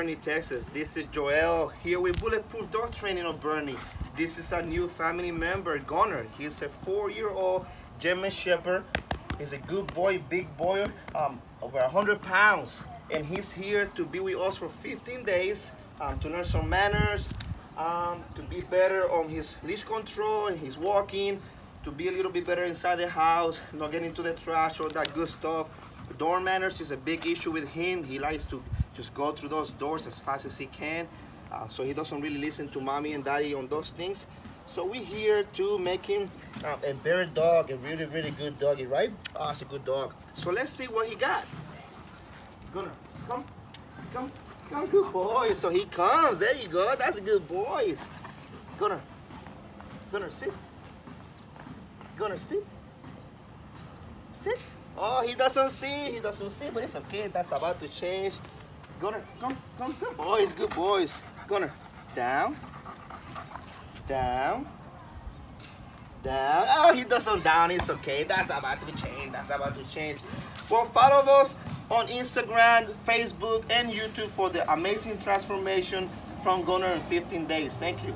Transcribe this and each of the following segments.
Bernie, Texas. This is Joel here with Bulletproof Dog Training of Bernie. This is our new family member, Gunner. He's a 4-year-old German Shepherd. He's a good boy, big boy, over 100 pounds. And he's here to be with us for 15 days to learn some manners, to be better on his leash control and his walking, to be a little bit better inside the house, not getting into the trash, all that good stuff. Door manners is a big issue with him. He likes to just go through those doors as fast as he can, so he doesn't really listen to mommy and daddy on those things. So we're here to make him a better dog, a really, really good doggy, right? Oh, it's a good dog. So let's see what he got. Gunner, come, come, come, good boy. So he comes, there you go, that's a good boy. Gunner, Gunner, sit. Gunner, sit. Sit. Oh, he doesn't see, but it's okay, that's about to change. Gunner, come, come, come. Boys, good boys. Gunner, down, down, down. Oh, he doesn't down, it's okay, that's about to change, that's about to change. Well, follow us on Instagram, Facebook, and YouTube for the amazing transformation from Gunner in 15 days. Thank you.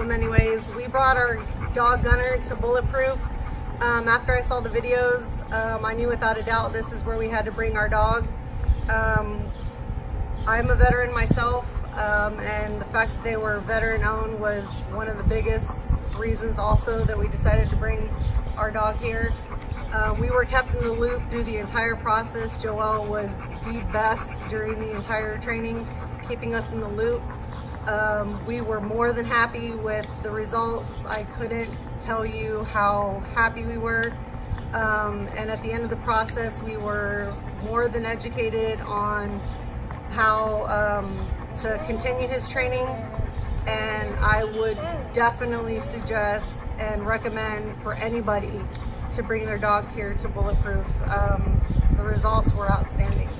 them anyways. We brought our dog Gunner to Bulletproof. After I saw the videos, I knew without a doubt this is where we had to bring our dog. I'm a veteran myself, and the fact that they were veteran owned was one of the biggest reasons also that we decided to bring our dog here. We were kept in the loop through the entire process. Joel was the best during the entire training, keeping us in the loop. We were more than happy with the results. I couldn't tell you how happy we were. And at the end of the process, we were more than educated on how to continue his training. And I would definitely suggest and recommend for anybody to bring their dogs here to Bulletproof. The results were outstanding.